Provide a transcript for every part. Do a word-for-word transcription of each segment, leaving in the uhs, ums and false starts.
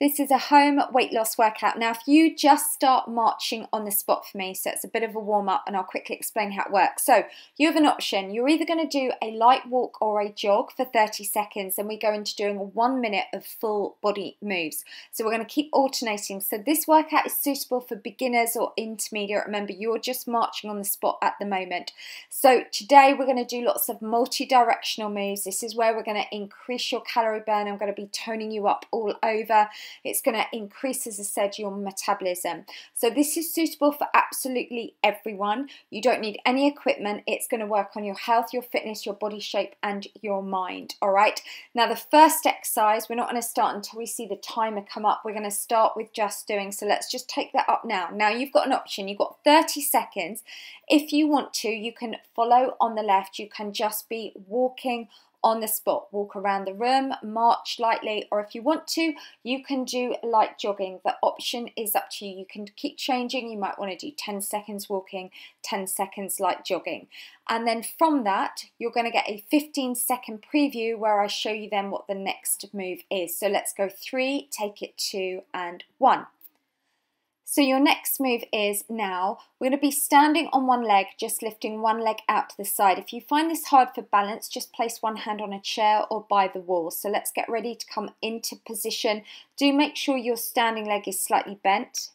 This is a home weight loss workout. Now, if you just start marching on the spot for me, so it's a bit of a warm up and I'll quickly explain how it works. So you have an option. You're either going to do a light walk or a jog for thirty seconds, and we go into doing one minute of full body moves. So we're going to keep alternating. So this workout is suitable for beginners or intermediate. Remember, you're just marching on the spot at the moment. So today we're going to do lots of multi-directional moves. This is where we're going to increase your calorie burn. I'm going to be toning you up all over. It's going to increase, as I said, your metabolism. So this is suitable for absolutely everyone. You don't need any equipment. It's going to work on your health, your fitness, your body shape and your mind. All right. Now the first exercise, we're not going to start until we see the timer come up. We're going to start with just doing. So let's just take that up now. Now you've got an option. You've got thirty seconds. If you want to, you can follow on the left. You can just be walking on the spot, walk around the room, march lightly, or if you want to, you can do light jogging. The option is up to you. You can keep changing. You might want to do ten seconds walking, ten seconds light jogging. And then from that, you're going to get a fifteen second preview where I show you then what the next move is. So let's go three, take it two and one. So your next move is now, we're going to be standing on one leg, just lifting one leg out to the side. If you find this hard for balance, just place one hand on a chair or by the wall. So let's get ready to come into position. Do make sure your standing leg is slightly bent.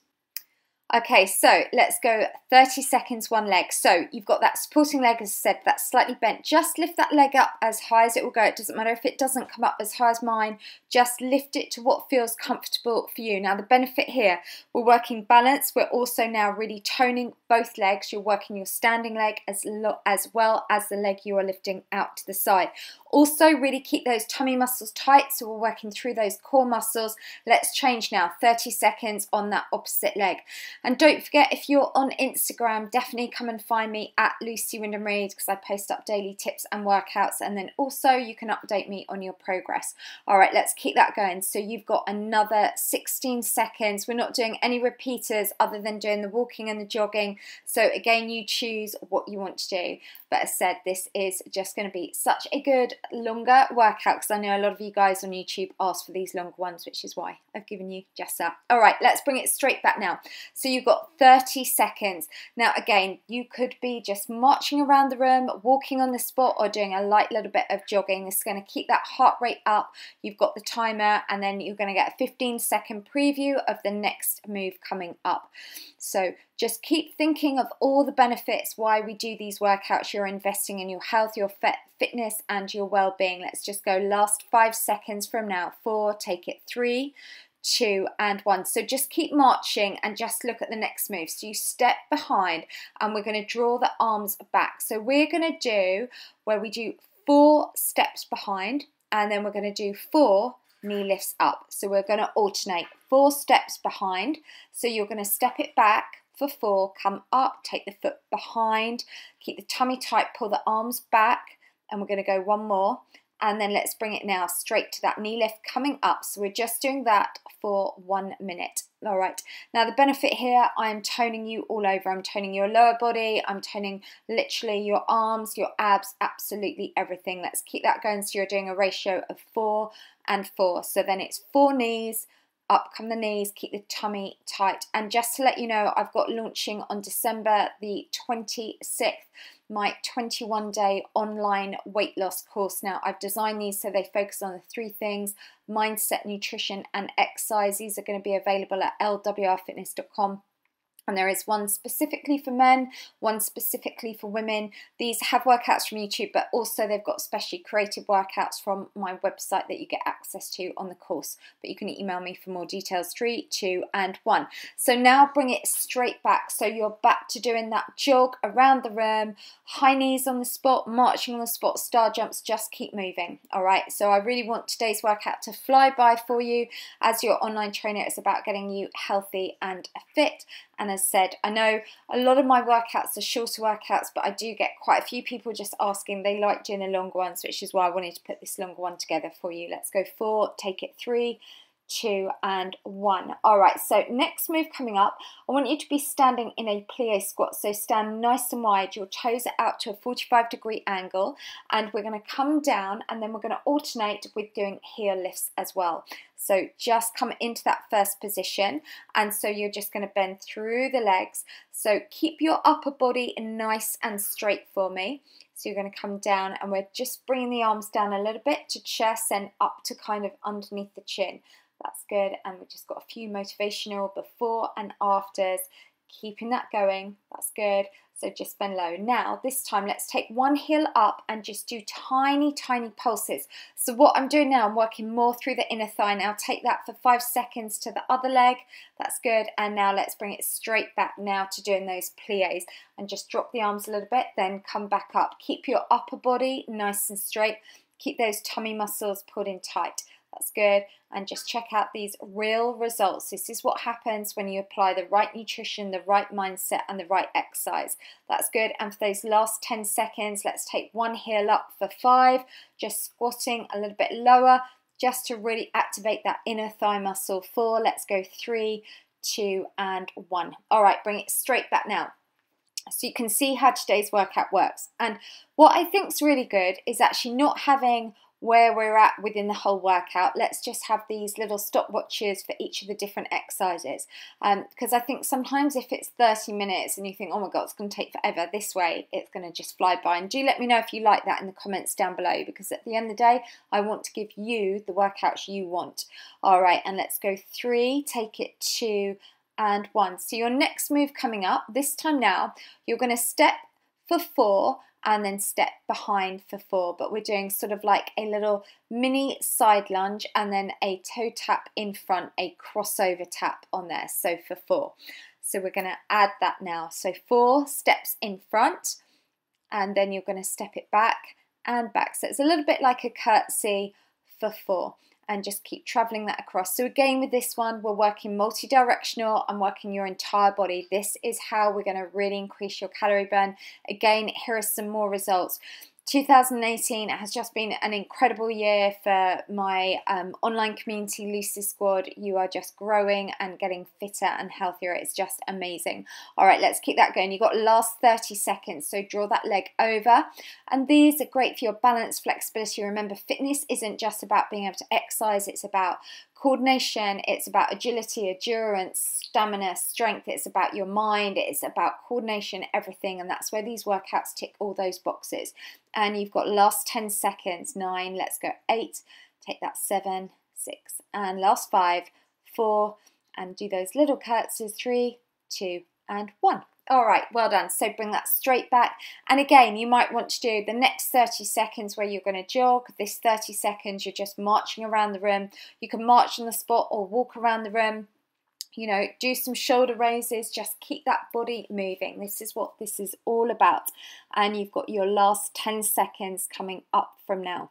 Okay, so let's go thirty seconds, one leg. So you've got that supporting leg, as I said, that's slightly bent. Just lift that leg up as high as it will go. It doesn't matter if it doesn't come up as high as mine. Just lift it to what feels comfortable for you. Now the benefit here, we're working balance. We're also now really toning both legs. You're working your standing leg as, lo as well as the leg you are lifting out to the side. Also really keep those tummy muscles tight. So we're working through those core muscles. Let's change now, thirty seconds on that opposite leg. And don't forget, if you're on Instagram, definitely come and find me at Lucy Wyndham-Read because I post up daily tips and workouts. And then also you can update me on your progress. All right, let's keep that going. So you've got another sixteen seconds. We're not doing any repeaters other than doing the walking and the jogging. So again, you choose what you want to do. But as I said, this is just going to be such a good longer workout because I know a lot of you guys on YouTube ask for these longer ones, which is why I've given you just that. All right, let's bring it straight back now. So you've got thirty seconds. Now again, you could be just marching around the room, walking on the spot or doing a light little bit of jogging. This is going to keep that heart rate up. You've got the timer and then you're going to get a fifteen second preview of the next move coming up. So just keep thinking of all the benefits, why we do these workouts. You're investing in your health, your fitness and your well-being. Let's just go last five seconds from now. Four, take it three, two and one. So just keep marching and just look at the next move. So you step behind and we're going to draw the arms back. So we're going to do where we do four steps behind and then we're going to do four knee lifts up. So we're going to alternate four steps behind. So you're going to step it back for four, come up, take the foot behind, keep the tummy tight, pull the arms back and we're going to go one more. And then let's bring it now straight to that knee lift coming up. So we're just doing that for one minute. All right. Now the benefit here, I'm toning you all over. I'm toning your lower body. I'm toning literally your arms, your abs, absolutely everything. Let's keep that going. So you're doing a ratio of four and four. So then it's four knees, up come the knees, keep the tummy tight. And just to let you know, I've got launching on December the twenty-sixth, my twenty-one day online weight loss course. Now, I've designed these so they focus on the three things, mindset, nutrition, and exercise. These are going to be available at L W R fitness dot com. And there is one specifically for men, one specifically for women. These have workouts from YouTube, but also they've got specially created workouts from my website that you get access to on the course. But you can email me for more details. Three, two, and one. So now bring it straight back. So you're back to doing that jog around the room, high knees on the spot, marching on the spot, star jumps, just keep moving. All right. So I really want today's workout to fly by for you. As your online trainer, it's about getting you healthy and fit. And as said, I know a lot of my workouts are shorter workouts, but I do get quite a few people just asking. They like doing the longer ones, which is why I wanted to put this longer one together for you. Let's go four, take it three, two, and one. All right, so next move coming up, I want you to be standing in a plie squat. So stand nice and wide, your toes are out to a forty-five degree angle, and we're gonna come down, and then we're gonna alternate with doing heel lifts as well. So just come into that first position, and so you're just gonna bend through the legs. So keep your upper body nice and straight for me. So you're going to come down, and we're just bringing the arms down a little bit to chest and up to kind of underneath the chin. That's good. And we've just got a few motivational before and afters, keeping that going. That's good. So just bend low. Now this time let's take one heel up and just do tiny, tiny pulses. So what I'm doing now, I'm working more through the inner thigh. Now take that for five seconds to the other leg. That's good. And now let's bring it straight back now to doing those plies. And just drop the arms a little bit, then come back up. Keep your upper body nice and straight. Keep those tummy muscles pulled in tight. That's good. And just check out these real results. This is what happens when you apply the right nutrition, the right mindset, and the right exercise. That's good. And for those last ten seconds, let's take one heel up for five, just squatting a little bit lower, just to really activate that inner thigh muscle. Four, let's go three, two, and one. All right, bring it straight back now. So you can see how today's workout works. And what I think's really good is actually not having where we're at within the whole workout. Let's just have these little stopwatches for each of the different exercises, um, because I think sometimes if it's thirty minutes and you think, oh my god, it's going to take forever, this way it's going to just fly by. And do let me know if you like that in the comments down below, because at the end of the day I want to give you the workouts you want. All right, and let's go three, take it two, and one. So your next move coming up, this time now you're going to step for four and then step behind for four, but we're doing sort of like a little mini side lunge and then a toe tap in front, a crossover tap on there, so for four. So we're gonna add that now. So four steps in front, and then you're gonna step it back and back. So it's a little bit like a curtsy for four, and just keep traveling that across. So again with this one, we're working multi-directional and working your entire body. This is how we're going to really increase your calorie burn. Again, here are some more results. two thousand eighteen has just been an incredible year for my um, online community, Lucy Squad. You are just growing and getting fitter and healthier. It's just amazing. All right, let's keep that going. You've got last thirty seconds, so draw that leg over. And these are great for your balance, flexibility. Remember, fitness isn't just about being able to exercise. It's about coordination, it's about agility, endurance, stamina, strength, it's about your mind, it's about coordination, everything, and that's where these workouts tick all those boxes. And you've got last ten seconds, nine, let's go, eight, take that, seven, six, and last five, four, and do those little curtsies, three, two, and one. All right, well done. So bring that straight back. And again, you might want to do the next thirty seconds where you're going to jog. This thirty seconds, you're just marching around the room. You can march on the spot or walk around the room. You know, do some shoulder raises. Just keep that body moving. This is what this is all about. And you've got your last ten seconds coming up from now.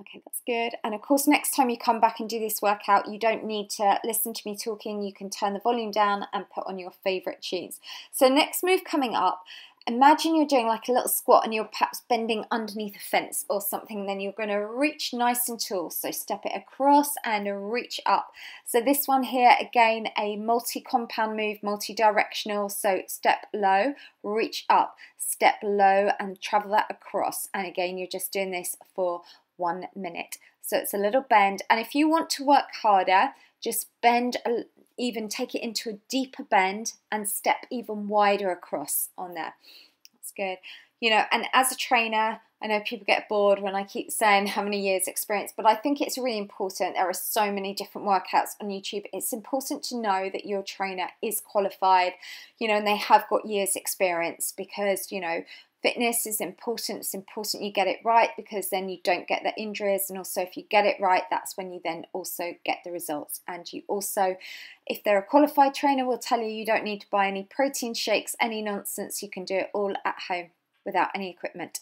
Okay, that's good. And of course, next time you come back and do this workout, you don't need to listen to me talking. You can turn the volume down and put on your favorite tunes. So next move coming up, imagine you're doing like a little squat and you're perhaps bending underneath a fence or something. Then you're going to reach nice and tall. So step it across and reach up. So this one here, again, a multi-compound move, multi-directional. So step low, reach up, step low and travel that across. And again, you're just doing this for one minute. So it's a little bend, and if you want to work harder, just bend, even take it into a deeper bend and step even wider across on there. That's good. You know, and as a trainer, I know people get bored when I keep saying how many years experience, but I think it's really important. There are so many different workouts on YouTube. It's important to know that your trainer is qualified, you know, and they have got years experience, because, you know, fitness is important. It's important you get it right, because then you don't get the injuries, and also if you get it right, that's when you then also get the results. And you also, if they're a qualified trainer, will tell you you don't need to buy any protein shakes, any nonsense. You can do it all at home without any equipment.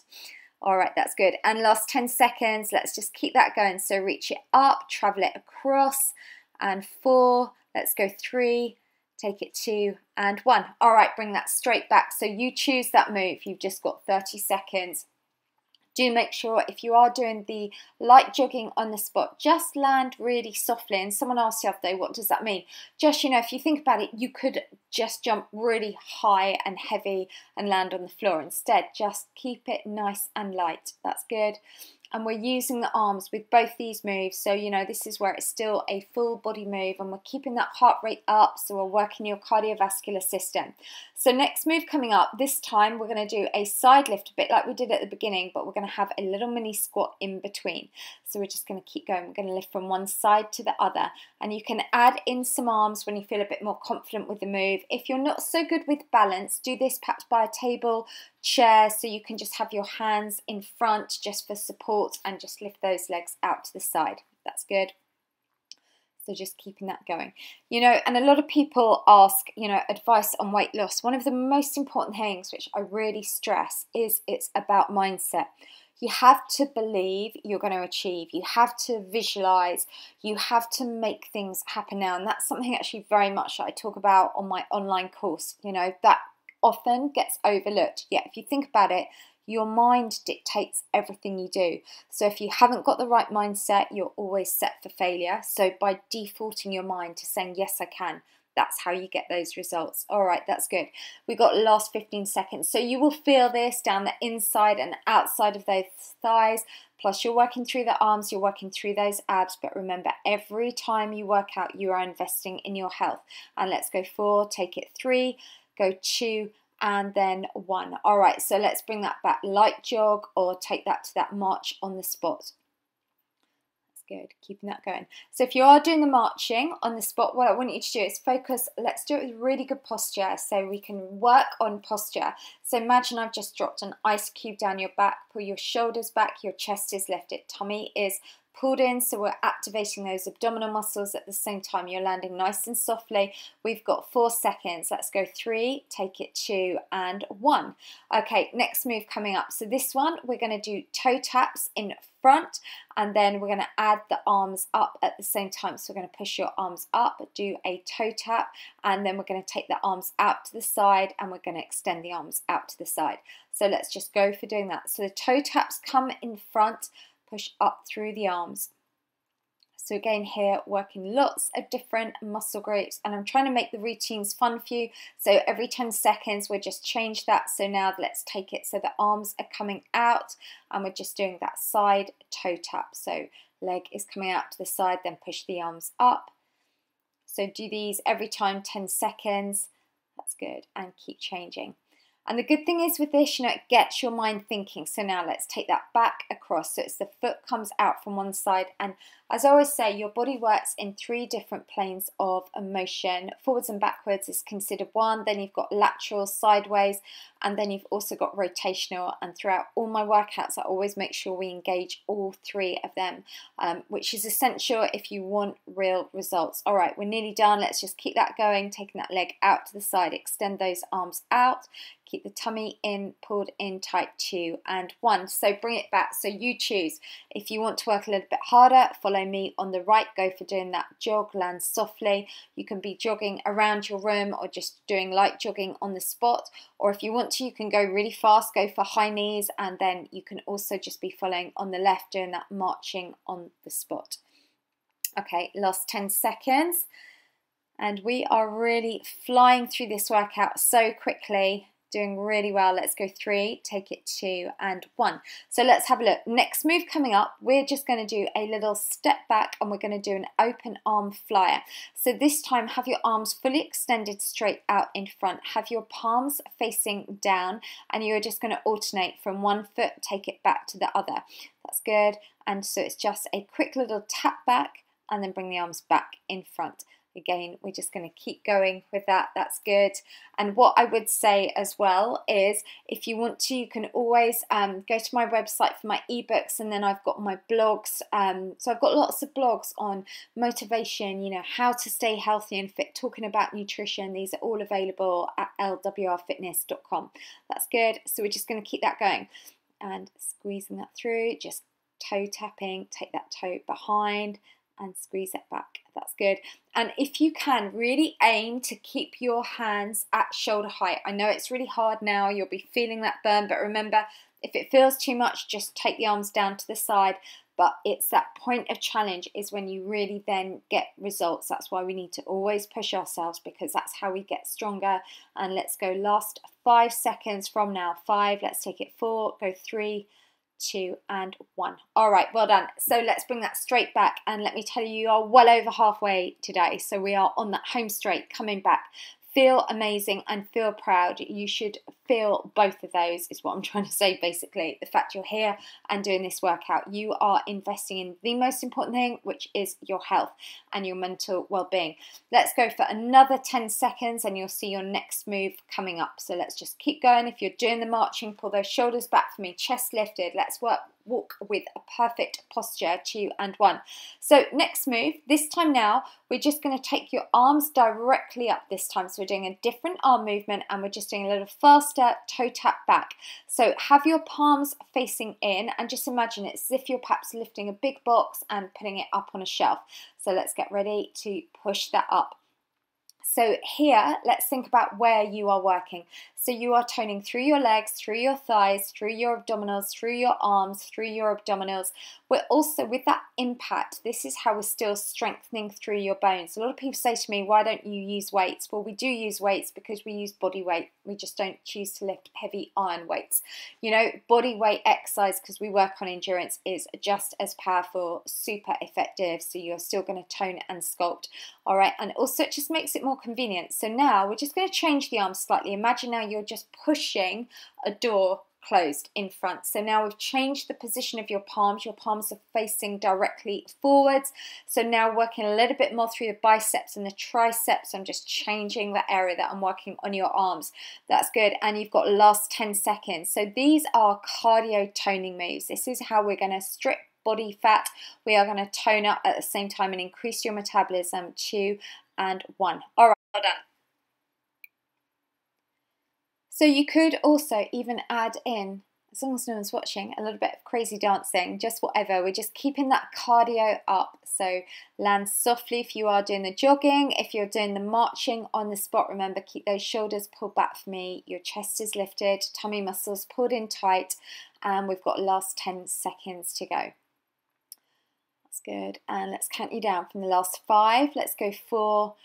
All right, that's good. And last ten seconds, let's just keep that going. So reach it up, travel it across, and four, let's go three, take it two, and one. All right, bring that straight back. So you choose that move. You've just got thirty seconds do make sure if you are doing the light jogging on the spot, just land really softly. And someone asked the other day, what does that mean? Just, you know, if you think about it, you could just jump really high and heavy and land on the floor instead. Just keep it nice and light. That's good. And we're using the arms with both these moves. So, you know, this is where it's still a full body move and we're keeping that heart rate up. So we're working your cardiovascular system. So next move coming up, this time we're going to do a side lift, a bit like we did at the beginning, but we're going to have a little mini squat in between. So we're just going to keep going. We're going to lift from one side to the other. And you can add in some arms when you feel a bit more confident with the move. If you're not so good with balance, do this perhaps by a table, chair, so you can just have your hands in front just for support and just lift those legs out to the side. That's good. So just keeping that going. You know, and a lot of people ask, you know, advice on weight loss. One of the most important things, which I really stress, is it's about mindset. You have to believe you're going to achieve. You have to visualize. You have to make things happen now. And that's something actually very much that I talk about on my online course. You know, that often gets overlooked. Yet, if you think about it, your mind dictates everything you do. So if you haven't got the right mindset, you're always set for failure. So by defaulting your mind to saying, yes, I can, that's how you get those results. All right, that's good. We got the last fifteen seconds. So you will feel this down the inside and outside of those thighs. Plus you're working through the arms, you're working through those abs. But remember, every time you work out, you are investing in your health. And let's go four, take it three, go two, and then one. All right, so let's bring that back. Light jog or take that to that march on the spot. Good, keeping that going. So if you are doing the marching on the spot, what I want you to do is focus. Let's do it with really good posture so we can work on posture. So imagine I've just dropped an ice cube down your back, pull your shoulders back, your chest is lifted, tummy is pulled in, so we're activating those abdominal muscles at the same time. You're landing nice and softly. We've got four seconds. Let's go three, take it two, and one. Okay, next move coming up. So this one, we're going to do toe taps in front, and then we're going to add the arms up at the same time. So we're going to push your arms up, do a toe tap, and then we're going to take the arms out to the side, and we're going to extend the arms out to the side. So let's just go for doing that. So the toe taps come in front, push up through the arms. So again here, working lots of different muscle groups, and I'm trying to make the routines fun for you. So every ten seconds, we'll just change that. So now let's take it so the arms are coming out, and we're just doing that side toe tap. So leg is coming out to the side, then push the arms up. So do these every time, ten seconds. That's good, and keep changing. And the good thing is with this, you know, it gets your mind thinking. So now let's take that back across. So it's the foot comes out from one side. And as I always say, your body works in three different planes of motion. Forwards and backwards is considered one. Then you've got lateral, sideways, and then you've also got rotational. And throughout all my workouts, I always make sure we engage all three of them, um, which is essential if you want real results. All right, we're nearly done. Let's just keep that going, taking that leg out to the side. Extend those arms out. Keep the tummy in, pulled in tight, two and one. So bring it back. So you choose. If you want to work a little bit harder, follow me on the right. Go for doing that jog, land softly. You can be jogging around your room or just doing light jogging on the spot. Or if you want to, you can go really fast, go for high knees. And then you can also just be following on the left, doing that marching on the spot. Okay, last ten seconds. And we are really flying through this workout so quickly. Doing really well. Let's go three, take it two, and one. So let's have a look. Next move coming up, we're just going to do a little step back, and we're going to do an open arm flyer. So this time, have your arms fully extended straight out in front. Have your palms facing down, and you're just going to alternate from one foot, take it back to the other. That's good. And so it's just a quick little tap back, and then bring the arms back in front. Again, we're just going to keep going with that. That's good. And what I would say as well is, if you want to, you can always um, go to my website for my ebooks, and then I've got my blogs. Um, so I've got lots of blogs on motivation, you know, how to stay healthy and fit, talking about nutrition. These are all available at L W R fitness dot com. That's good. So we're just going to keep that going and squeezing that through, just toe tapping, take that toe behind, and squeeze it back. That's good. And if you can, really aim to keep your hands at shoulder height. I know it's really hard now, you'll be feeling that burn, but remember If it feels too much, just take the arms down to the side. But it's that point of challenge is when you really then get results. That's why we need to always push ourselves, because that's how we get stronger. And let's go last five seconds from now. Five, let's take it four, go three, two and one. All right, well done. So let's bring that straight back. And let me tell you, you are well over halfway today. So we are on that home straight coming back. Feel amazing and feel proud. You should feel both of those is what I'm trying to say basically. The fact you're here and doing this workout, you are investing in the most important thing, which is your health and your mental well-being. Let's go for another ten seconds and you'll see your next move coming up. So let's just keep going. If you're doing the marching, pull those shoulders back for me, chest lifted. Let's work. Walk with a perfect posture, two and one. So next move, this time now, we're just going to take your arms directly up this time. So we're doing a different arm movement and we're just doing a little faster toe tap back. So have your palms facing in and just imagine it's as if you're perhaps lifting a big box and putting it up on a shelf. So let's get ready to push that up. So here, let's think about where you are working. So you are toning through your legs, through your thighs, through your abdominals, through your arms, through your abdominals. We're also, with that impact, this is how we're still strengthening through your bones. A lot of people say to me, why don't you use weights? Well, we do use weights because we use body weight. We just don't choose to lift heavy iron weights. You know, body weight exercise, because we work on endurance, is just as powerful, super effective. So you're still going to tone and sculpt. All right, and also it just makes it more convenient. So now we're just going to change the arms slightly. Imagine now you're just pushing a door closed in front. So now we've changed the position of your palms. Your palms are facing directly forwards. So now working a little bit more through the biceps and the triceps. I'm just changing the area that I'm working on your arms. That's good. And you've got last ten seconds. So these are cardio toning moves. This is how we're going to strip body fat. We are going to tone up at the same time and increase your metabolism. Two and one. All right, well done. So you could also even add in, as long as no one's watching, a little bit of crazy dancing, just whatever. We're just keeping that cardio up. So land softly if you are doing the jogging. If you're doing the marching on the spot, remember, keep those shoulders pulled back for me. Your chest is lifted, tummy muscles pulled in tight. And we've got last ten seconds to go. That's good. And let's count you down from the last five. Let's go four,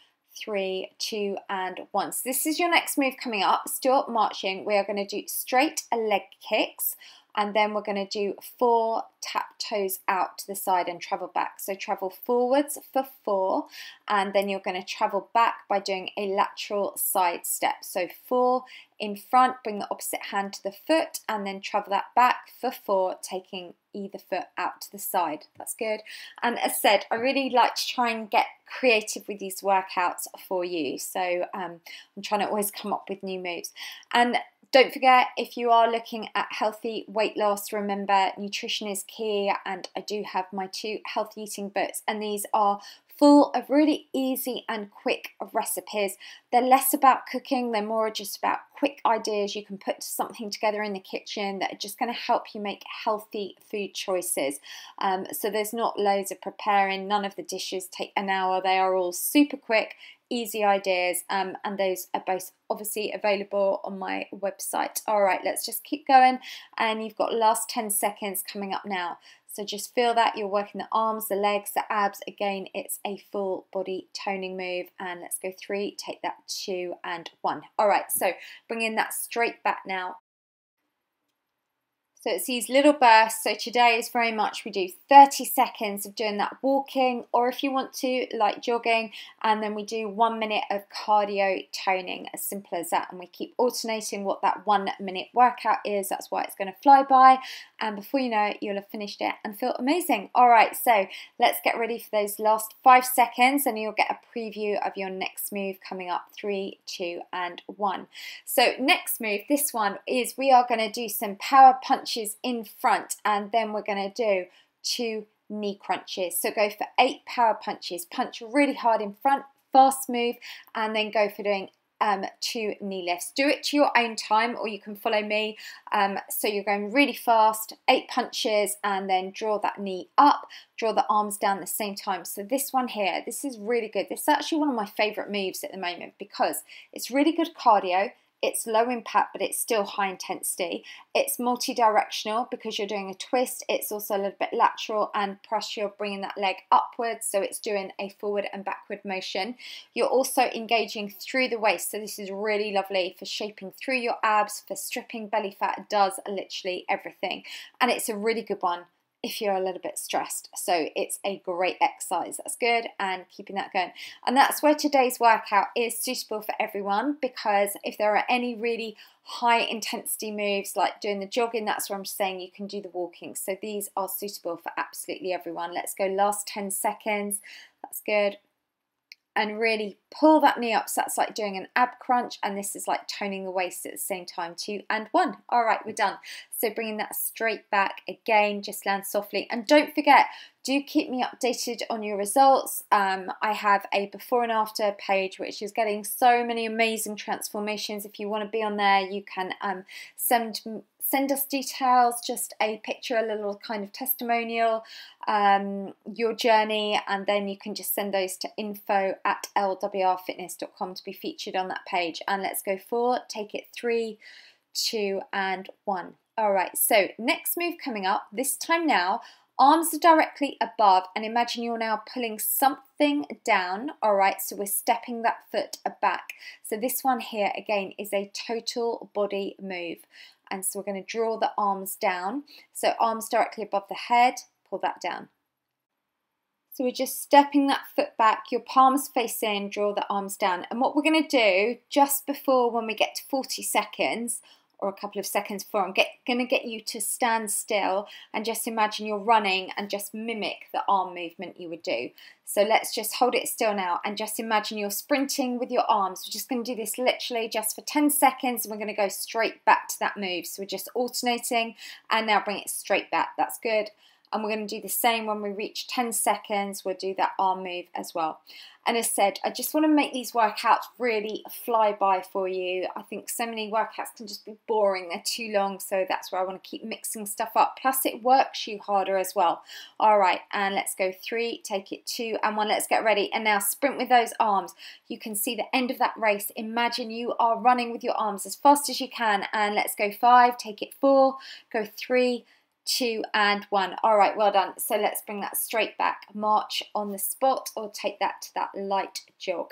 three, two, and one. So this is your next move coming up. Still marching. We are going to do straight leg kicks, and then we're going to do four tap toes out to the side and travel back. So travel forwards for four, and then you're going to travel back by doing a lateral side step. So four in front, bring the opposite hand to the foot, and then travel that back for four, taking either foot out to the side. That's good. And as said, I really like to try and get creative with these workouts for you. So um, I'm trying to always come up with new moves. And don't forget, if you are looking at healthy weight loss, remember nutrition is key, and I do have my two healthy eating books, and these are full of really easy and quick recipes. They're less about cooking, they're more just about quick ideas you can put something together in the kitchen that are just going to help you make healthy food choices. Um, so there's not loads of preparing, none of the dishes take an hour, they are all super quick, easy ideas, um, and those are both obviously available on my website. All right, let's just keep going, and you've got last ten seconds coming up now. So just feel that you're working the arms, the legs, the abs. Again, it's a full body toning move. And let's go three, take that, two and one. All right, so bring in that straight back now. So it's these little bursts. So today is very much, we do thirty seconds of doing that walking, or if you want to, like jogging, and then we do one minute of cardio toning, as simple as that. And we keep alternating what that one minute workout is. That's why it's going to fly by. And before you know it, you'll have finished it and feel amazing. All right, so let's get ready for those last five seconds and you'll get a preview of your next move coming up. Three, two, and one. So next move, this one is, we are going to do some power punches in front, and then we're going to do two knee crunches. So go for eight power punches, punch really hard in front, fast move, and then go for doing um, two knee lifts. Do it to your own time, or you can follow me. Um, so you're going really fast, eight punches, and then draw that knee up, draw the arms down at the same time. So this one here, this is really good. This is actually one of my favorite moves at the moment because it's really good cardio. It's low impact, but it's still high intensity. It's multi-directional because you're doing a twist. It's also a little bit lateral, and plus you're bringing that leg upwards, so it's doing a forward and backward motion. You're also engaging through the waist, so this is really lovely for shaping through your abs, for stripping belly fat. It does literally everything, and it's a really good one if you're a little bit stressed. So it's a great exercise, that's good, and keeping that going. And that's where today's workout is suitable for everyone, because if there are any really high intensity moves like doing the jogging, that's where I'm saying you can do the walking. So these are suitable for absolutely everyone. Let's go last ten seconds, that's good. And really pull that knee up, so that's like doing an ab crunch, and this is like toning the waist at the same time. Two and one. All right, we're done. So bringing that straight back again, just land softly. And don't forget, do keep me updated on your results. Um, I have a before and after page, which is getting so many amazing transformations. If you want to be on there, you can um, send send us details, just a picture, a little kind of testimonial, um, your journey, and then you can just send those to info at l w r fitness dot com to be featured on that page. And let's go four, take it three, two, and one. All right, so next move coming up, this time now, arms are directly above, and imagine you're now pulling something down, all right, so we're stepping that foot back. So this one here, again, is a total body move. And so we're going to draw the arms down. So arms directly above the head, pull that down. So we're just stepping that foot back, your palms face in, draw the arms down. And what we're going to do just before, when we get to forty seconds, or a couple of seconds before, I'm get, gonna get you to stand still and just imagine you're running and just mimic the arm movement you would do. So let's just hold it still now and just imagine you're sprinting with your arms. We're just gonna do this literally just for ten seconds, and we're gonna go straight back to that move. So we're just alternating, and now bring it straight back, that's good. And we're going to do the same when we reach ten seconds, we'll do that arm move as well. And as said, I just want to make these workouts really fly by for you. I think so many workouts can just be boring, they're too long, so that's where I want to keep mixing stuff up. Plus it works you harder as well. All right, and let's go three, take it two, and one, let's get ready. And now sprint with those arms. You can see the end of that race. Imagine you are running with your arms as fast as you can. And let's go five, take it four, go three, two, and one. All right, well done. So let's bring that straight back, march on the spot, or take that to that light jog.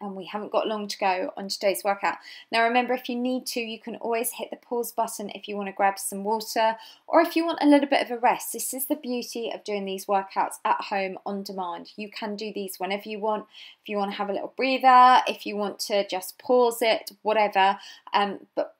And we haven't got long to go on today's workout. Now remember, if you need to, you can always hit the pause button if you want to grab some water, or if you want a little bit of a rest. This is the beauty of doing these workouts at home on demand. You can do these whenever you want. If you want to have a little breather, if you want to just pause it, whatever. Um, but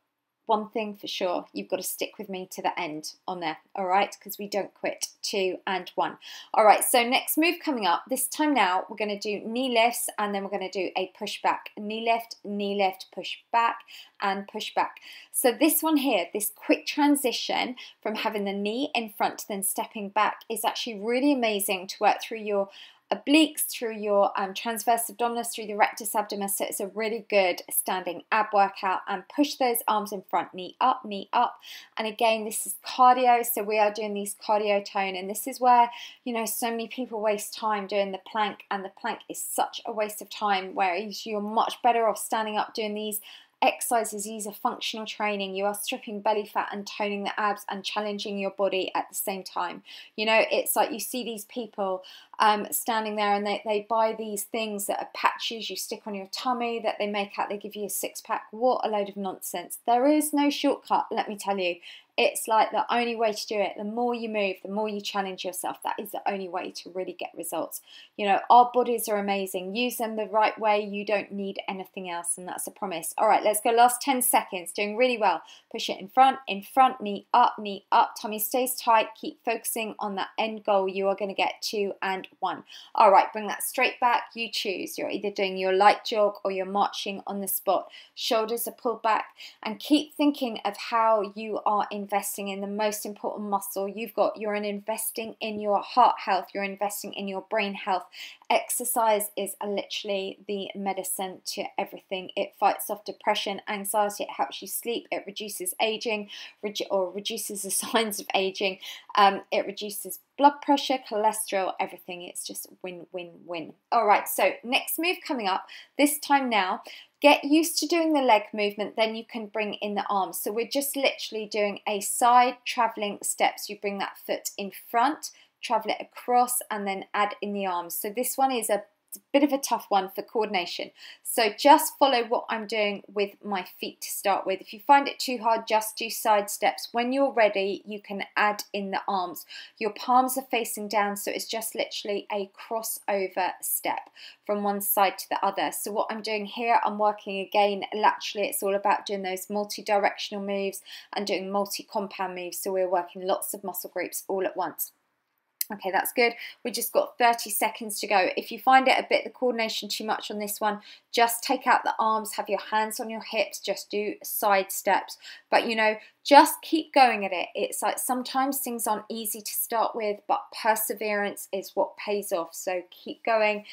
one thing for sure, you've got to stick with me to the end on there, all right, because we don't quit. Two and one. All right, so next move coming up, this time now, we're going to do knee lifts, and then we're going to do a push back. Knee lift, knee lift, push back, and push back. So this one here, this quick transition from having the knee in front to then stepping back is actually really amazing to work through your obliques, through your um, transverse abdominis, through the rectus abdominis. So it's a really good standing ab workout. And push those arms in front, knee up, knee up. And again, this is cardio, so we are doing these cardio tone, and this is where, you know, so many people waste time doing the plank, and the plank is such a waste of time, whereas you're much better off standing up doing these exercises. These are functional training. You are stripping belly fat and toning the abs and challenging your body at the same time. You know, it's like you see these people um, standing there, and they, they buy these things that are patches you stick on your tummy that they make out they give you a six pack. What a load of nonsense. There is no shortcut, let me tell you. It's like the only way to do it. The more you move, the more you challenge yourself. That is the only way to really get results. You know, our bodies are amazing. Use them the right way. You don't need anything else, and that's a promise. All right, let's go last ten seconds. Doing really well. Push it in front, in front, knee up, knee up. Tummy stays tight. Keep focusing on that end goal. You are going to get two and one. All right, bring that straight back. You choose. You're either doing your light jog or you're marching on the spot. Shoulders are pulled back, and keep thinking of how you are in investing in the most important muscle you've got. You're investing in your heart health. You're investing in your brain health. Exercise is literally the medicine to everything. It fights off depression, anxiety. It helps you sleep. It reduces aging, or reduces the signs of aging. Um, it reduces blood pressure, cholesterol, everything. It's just win, win, win. All right, so next move coming up, this time now, Get used to doing the leg movement, then you can bring in the arms. So we're just literally doing a side traveling steps. You bring that foot in front, travel it across, and then add in the arms. So this one is a bit of a tough one for coordination. So just follow what I'm doing with my feet to start with. If you find it too hard, just do side steps. When you're ready, you can add in the arms. Your palms are facing down, so it's just literally a crossover step from one side to the other. So what I'm doing here, I'm working again laterally. It's all about doing those multi-directional moves and doing multi-compound moves. So we're working lots of muscle groups all at once. Okay, that's good. We just got thirty seconds to go. If you find it a bit, the coordination too much on this one, just take out the arms, have your hands on your hips, just do side steps. But you know, just keep going at it. It's like sometimes things aren't easy to start with, but perseverance is what pays off. So keep going.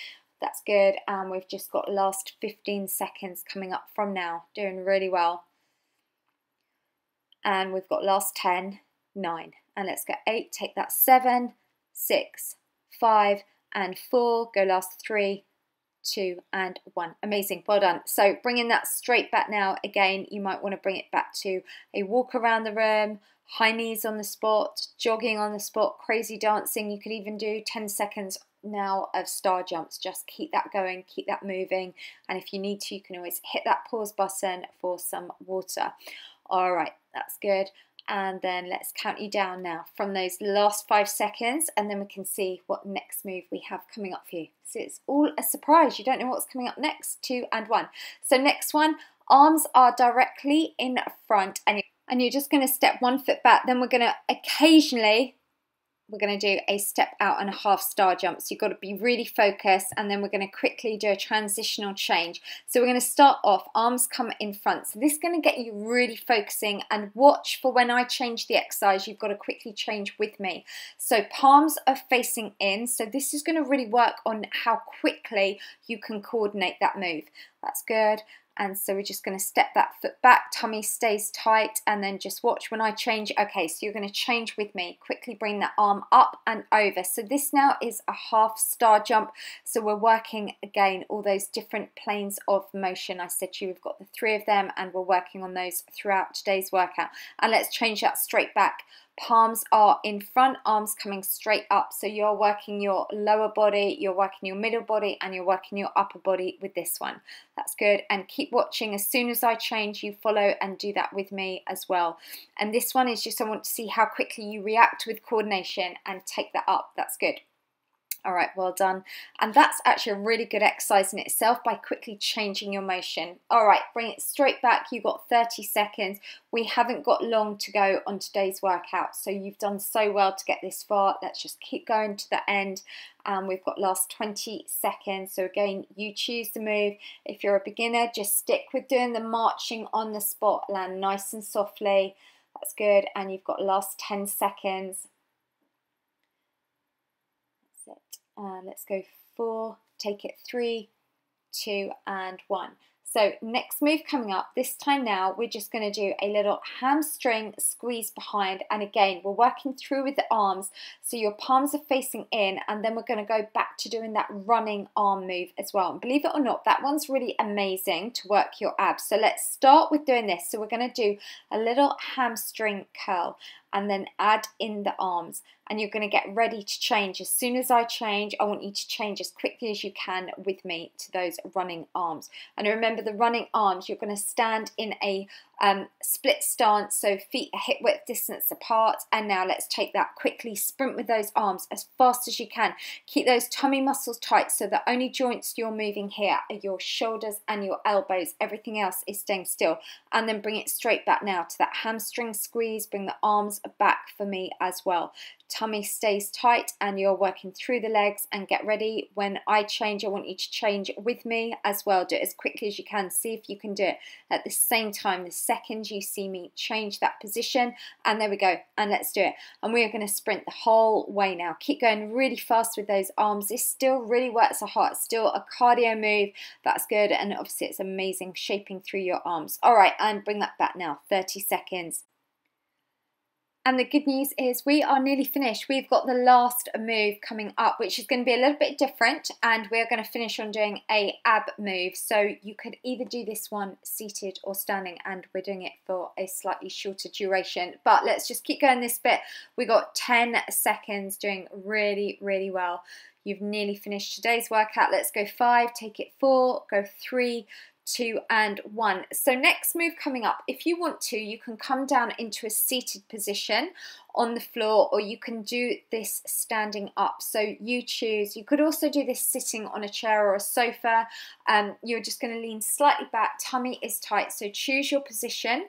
That's good. And we've just got last fifteen seconds coming up from now. Doing really well. And we've got last ten, nine. And let's go eight, take that seven. Six, five, and four. Go last three, two, and one. Amazing, well done. So bringing that straight back now. Again, you might want to bring it back to a walk around the room, high knees on the spot, jogging on the spot, crazy dancing. You could even do ten seconds now of star jumps. Just keep that going, keep that moving. And if you need to, you can always hit that pause button for some water. All right, that's good. And then let's count you down now from those last five seconds, and then we can see what next move we have coming up for you. So it's all a surprise. You don't know what's coming up next. Two and one. So next one, arms are directly in front, and and you're just going to step one foot back. Then we're going to occasionally, we're going to do a step out and a half star jump. So you've got to be really focused, and then we're going to quickly do a transitional change. So we're going to start off, arms come in front. So this is going to get you really focusing, and watch for when I change the exercise, you've got to quickly change with me. So palms are facing in. So this is going to really work on how quickly you can coordinate that move. That's good. And so we're just going to step that foot back, tummy stays tight, and then just watch when I change. Okay, so you're going to change with me. Quickly bring that arm up and over. So this now is a half star jump. So we're working, again, all those different planes of motion. I said to you, we've got the three of them, and we're working on those throughout today's workout. And let's change that straight back. Palms are in front, arms coming straight up. So you're working your lower body, you're working your middle body, and you're working your upper body with this one. That's good. And keep watching. As soon as I change, you follow and do that with me as well. And this one is just, I want to see how quickly you react with coordination and take that up. That's good. All right, well done. And that's actually a really good exercise in itself by quickly changing your motion. All right, bring it straight back. You've got thirty seconds. We haven't got long to go on today's workout, so you've done so well to get this far. Let's just keep going to the end. And um, we've got last twenty seconds. So again, you choose the move. If you're a beginner, just stick with doing the marching on the spot. Land nice and softly. That's good. And you've got last ten seconds. Uh, let's go four, take it three, two, and one. So next move coming up, this time now, we're just going to do a little hamstring squeeze behind. And again, we're working through with the arms. So your palms are facing in, and then we're going to go back to doing that running arm move as well. And believe it or not, that one's really amazing to work your abs. So let's start with doing this. So we're going to do a little hamstring curl, and then add in the arms, and you're going to get ready to change. As soon as I change, I want you to change as quickly as you can with me to those running arms. And remember, the running arms, you're going to stand in a um, split stance, so feet are hip width distance apart. And now let's take that quickly, sprint with those arms as fast as you can. Keep those tummy muscles tight, so the only joints you're moving here are your shoulders and your elbows. Everything else is staying still. And then bring it straight back now to that hamstring squeeze. Bring the arms back for me as well. Tummy stays tight, and you're working through the legs. And get ready, when I change, I want you to change with me as well. Do it as quickly as you can. See if you can do it at the same time. The second you see me change that position, and there we go, and let's do it. And we are going to sprint the whole way now. Keep going really fast with those arms. This still really works the heart. It's still a cardio move. That's good. And obviously it's amazing shaping through your arms. All right, and bring that back now. thirty seconds. And the good news is we are nearly finished. We've got the last move coming up, which is going to be a little bit different, and we're going to finish on doing a ab move. So you could either do this one seated or standing, and we're doing it for a slightly shorter duration. But let's just keep going this bit. We got ten seconds, doing really, really well. You've nearly finished today's workout. Let's go five, take it four, go three, two and one. So next move coming up, if you want to, you can come down into a seated position on the floor, or you can do this standing up. So you choose. You could also do this sitting on a chair or a sofa. Um, you're just going to lean slightly back, tummy is tight, so choose your position.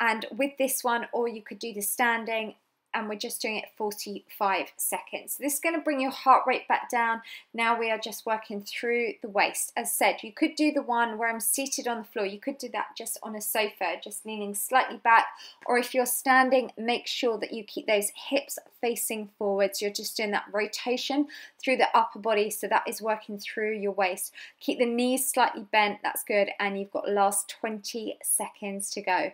And with this one, or you could do the standing, and we're just doing it forty-five seconds. So this is going to bring your heart rate back down. Now we are just working through the waist. As said, you could do the one where I'm seated on the floor. You could do that just on a sofa, just leaning slightly back. Or if you're standing, make sure that you keep those hips facing forwards. You're just doing that rotation through the upper body, so that is working through your waist. Keep the knees slightly bent. That's good. And you've got the last twenty seconds to go.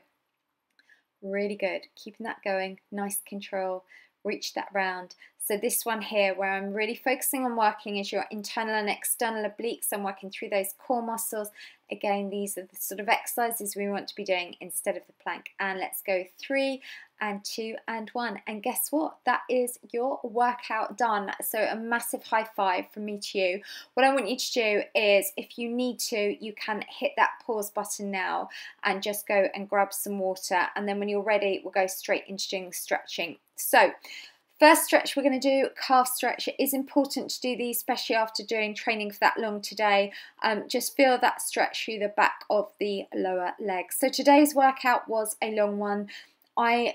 Really good, keeping that going, nice control, reach that round. So this one here, where I'm really focusing on working is your internal and external obliques. I'm working through those core muscles. Again, these are the sort of exercises we want to be doing instead of the plank. And let's go three and two and one. And guess what? That is your workout done. So a massive high five from me to you. What I want you to do is, if you need to, you can hit that pause button now and just go and grab some water. And then when you're ready, we'll go straight into doing stretching. So first stretch we're going to do, calf stretch. It is important to do these, especially after doing training for that long today. Um, just feel that stretch through the back of the lower leg. So today's workout was a long one. I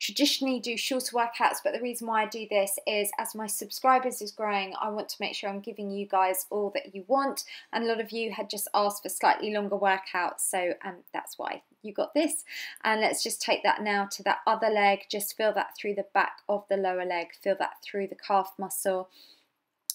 traditionally do shorter workouts, but the reason why I do this is, as my subscribers is growing, I want to make sure I'm giving you guys all that you want, and a lot of you had just asked for slightly longer workouts, so um, that's why you got this. And let's just take that now to that other leg. Just feel that through the back of the lower leg, feel that through the calf muscle.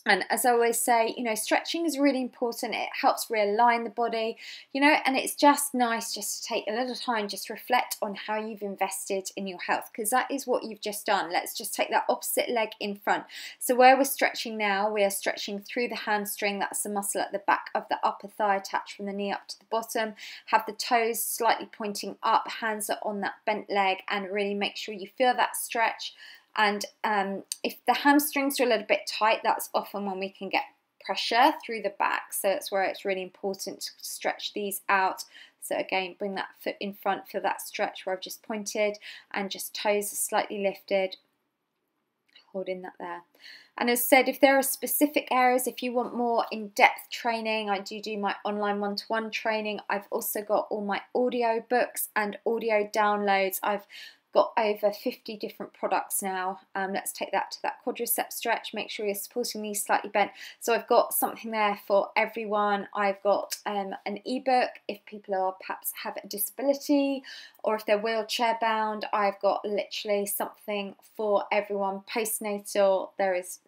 And as I always say, you know, stretching is really important. It helps realign the body, you know, and it's just nice just to take a little time, just reflect on how you've invested in your health, because that is what you've just done. Let's just take that opposite leg in front. So where we're stretching now, we are stretching through the hamstring. That's the muscle at the back of the upper thigh, attached from the knee up to the bottom. Have the toes slightly pointing up, hands are on that bent leg, and really make sure you feel that stretch. And um, if the hamstrings are a little bit tight, that's often when we can get pressure through the back. So that's where it's really important to stretch these out. So again, bring that foot in front, feel that stretch where I've just pointed, and just toes are slightly lifted. Holding that there. And as said, if there are specific areas, if you want more in-depth training, I do do my online one-to-one training. I've also got all my audio books and audio downloads. I've got over fifty different products now. Um, let's take that to that quadriceps stretch. Make sure you're supporting these slightly bent. So I've got something there for everyone. I've got um, an ebook if people are perhaps have a disability, or if they're wheelchair bound. I've got literally something for everyone. Postnatal, there is.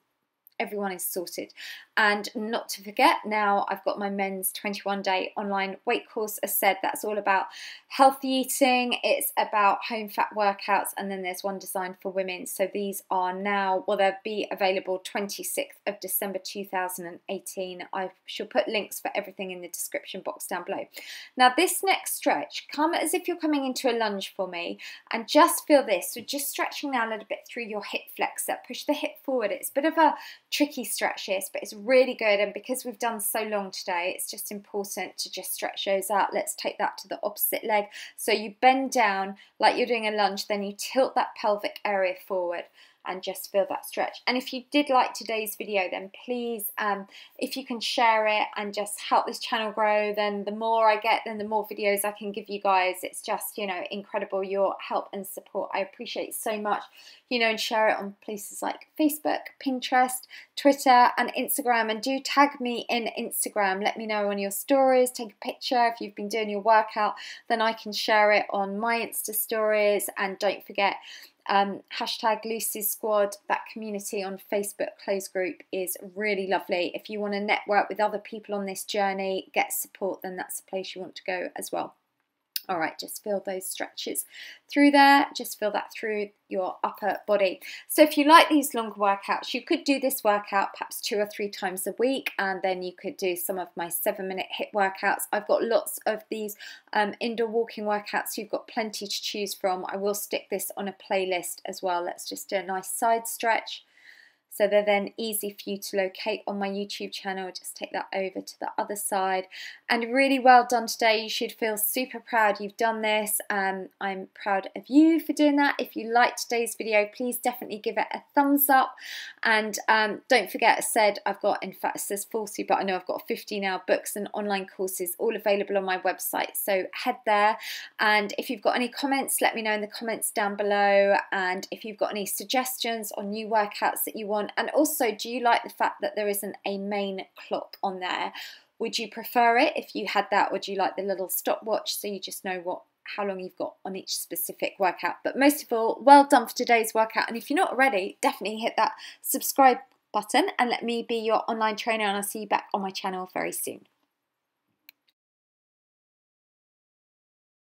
Everyone is sorted. And not to forget, now I've got my men's twenty-one day online weight course. As said, that's all about healthy eating, it's about home fat workouts, and then there's one designed for women. So these are now, well, they'll be available twenty-sixth of December two thousand eighteen. I shall put links for everything in the description box down below. Now this next stretch, come as if you're coming into a lunge for me, and just feel this. So just stretching now a little bit through your hip flexor, push the hip forward. It's a bit of a tricky stretch this, but it's really good, and because we've done so long today, it's just important to just stretch those out. Let's take that to the opposite leg. So you bend down like you're doing a lunge, then you tilt that pelvic area forward, and just feel that stretch. And if you did like today's video, then please, um, if you can share it and just help this channel grow, then the more I get, then the more videos I can give you guys. It's just, you know, incredible, your help and support. I appreciate so much, you know, and share it on places like Facebook, Pinterest, Twitter and Instagram, and do tag me in Instagram. Let me know on your stories, take a picture. If you've been doing your workout, then I can share it on my Insta stories. And don't forget, Um, hashtag Lucy Squad, that community on Facebook closed group is really lovely. If you want to network with other people on this journey, get support, then that's the place you want to go as well. All right, just feel those stretches through there. Just feel that through your upper body. So if you like these longer workouts, you could do this workout perhaps two or three times a week, and then you could do some of my seven minute HIIT workouts. I've got lots of these um, indoor walking workouts. You've got plenty to choose from. I will stick this on a playlist as well. Let's just do a nice side stretch. So they're then easy for you to locate on my YouTube channel. Just take that over to the other side. And really well done today. You should feel super proud you've done this. Um, I'm proud of you for doing that. If you liked today's video, please definitely give it a thumbs up. And um, don't forget, I said I've got, in fact it says forty, but I know I've got fifty now, books and online courses all available on my website. So head there. And if you've got any comments, let me know in the comments down below. And if you've got any suggestions on new workouts that you want, and also, do you like the fact that there isn't a main clock on there? Would you prefer it if you had that? Would you like the little stopwatch so you just know what how long you've got on each specific workout? But most of all, well done for today's workout. And if you're not already, definitely hit that subscribe button and let me be your online trainer, and I'll see you back on my channel very soon.